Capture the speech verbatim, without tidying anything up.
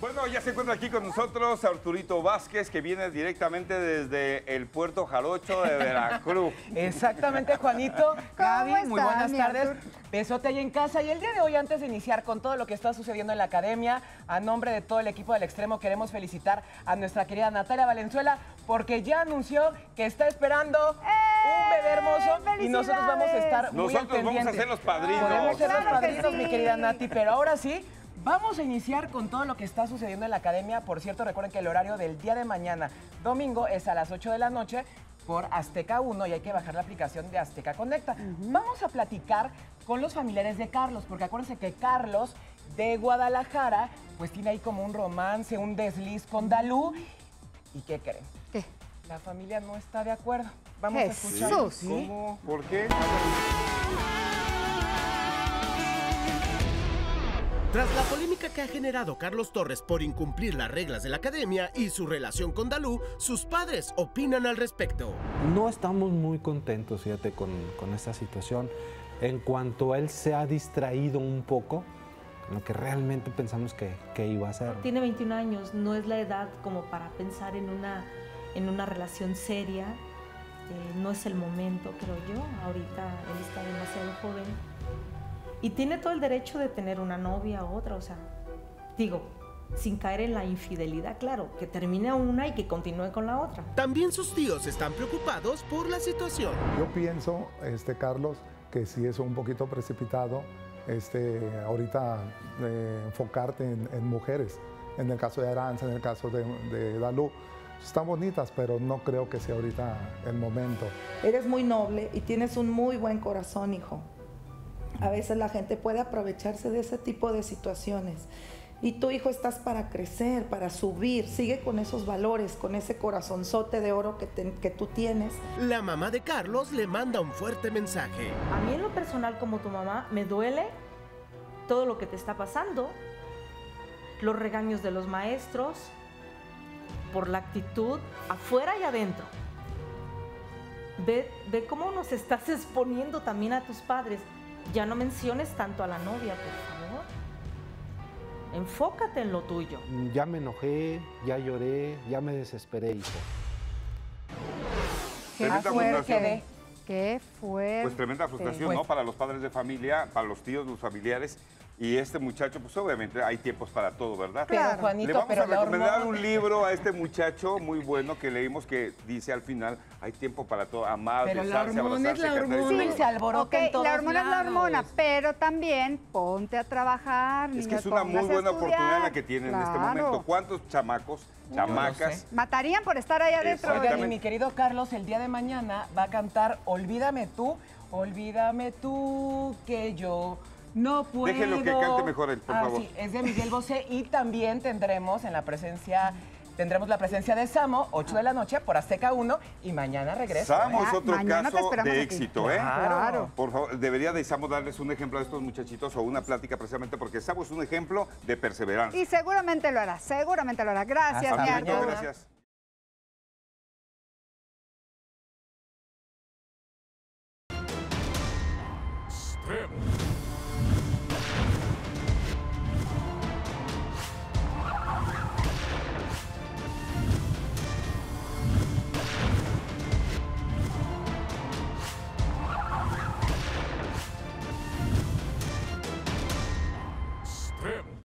Bueno, ya se encuentra aquí con nosotros Arturito Vázquez, que viene directamente desde el Puerto Jarocho de Veracruz. Exactamente, Juanito. Gaby, está, muy buenas tardes. Artur. Besote ahí en casa. Y el día de hoy, antes de iniciar con todo lo que está sucediendo en la academia, a nombre de todo el equipo del Extremo, queremos felicitar a nuestra querida Natalia Valenzuela, porque ya anunció que está esperando... ¡Eh! Un bebé hermoso, y nosotros vamos a estar muy al pendiente. Nosotros vamos a ser los padrinos. Podemos ser los padrinos, mi querida Nati, pero ahora sí, vamos a iniciar con todo lo que está sucediendo en la academia. Por cierto, recuerden que el horario del día de mañana, domingo, es a las ocho de la noche por Azteca uno, y hay que bajar la aplicación de Azteca Conecta. Uh-huh. Vamos a platicar con los familiares de Carlos, porque acuérdense que Carlos, de Guadalajara, pues tiene ahí como un romance, un desliz con Dalú. ¿Y qué creen? ¿Qué? La familia no está de acuerdo. Vamos Jesús. a escuchar. ¿Sí? ¿Cómo? ¿Por qué? Tras la polémica que ha generado Carlos Torres por incumplir las reglas de la academia y su relación con Dalú, sus padres opinan al respecto. No estamos muy contentos, fíjate, con, con esta situación. En cuanto a él se ha distraído un poco, lo que realmente pensamos que, que iba a hacer. Tiene veintiún años, no es la edad como para pensar en una... en una relación seria, eh, no es el momento, creo yo. Ahorita él está demasiado joven y tiene todo el derecho de tener una novia u otra, o sea, digo, sin caer en la infidelidad, claro, que termine una y que continúe con la otra. También sus tíos están preocupados por la situación. Yo pienso, este, Carlos, que sí es un poquito precipitado este, ahorita eh, enfocarte en, en mujeres, en el caso de Aranza, en el caso de, de Dalú. Están bonitas, pero no creo que sea ahorita el momento. Eres muy noble y tienes un muy buen corazón, hijo. A veces la gente puede aprovecharse de ese tipo de situaciones. Y tú, hijo, estás para crecer, para subir. Sigue con esos valores, con ese corazonzote de oro que, te, que tú tienes. La mamá de Carlos le manda un fuerte mensaje. A mí en lo personal, como tu mamá, me duele todo lo que te está pasando. Los regaños de los maestros... por la actitud afuera y adentro. Ve, ve cómo nos estás exponiendo también a tus padres. Ya no menciones tanto a la novia, por favor. Enfócate en lo tuyo. Ya me enojé, ya lloré, ya me desesperé, hijo. Qué fuerte. Qué fuerte. Pues tremenda frustración, ¿no? Para los padres de familia, para los tíos, los familiares. Y este muchacho, pues obviamente hay tiempos para todo, ¿verdad? Claro, Juanito, le vamos pero a recomendar un libro a este muchacho muy bueno que leímos que dice al final, hay tiempo para todo, amar, besarse, abrazarse, la hormona, sí, se alboroca okay, en todos la hormona lados. Es la hormona, pero también ponte a trabajar. Es que es una muy buena oportunidad la que tienen claro. en este momento. ¿Cuántos chamacos, chamacas? No matarían por estar ahí adentro. Oigan, y mi querido Carlos, el día de mañana va a cantar Olvídame tú, olvídame tú que yo... No puedo. Déjenlo que cante mejor él, por ah, favor. Sí, es de Miguel Bosé y también tendremos en la presencia, tendremos la presencia de Samo, ocho de la noche por Azteca uno y mañana regresa. Samo es otro ah, caso de aquí. éxito, ¿eh? Claro. claro. Por favor, debería de Samo darles un ejemplo a estos muchachitos o una plática precisamente porque Samo es un ejemplo de perseverancia. Y seguramente lo hará, seguramente lo hará. Gracias, mi Arturo. Gracias. Him.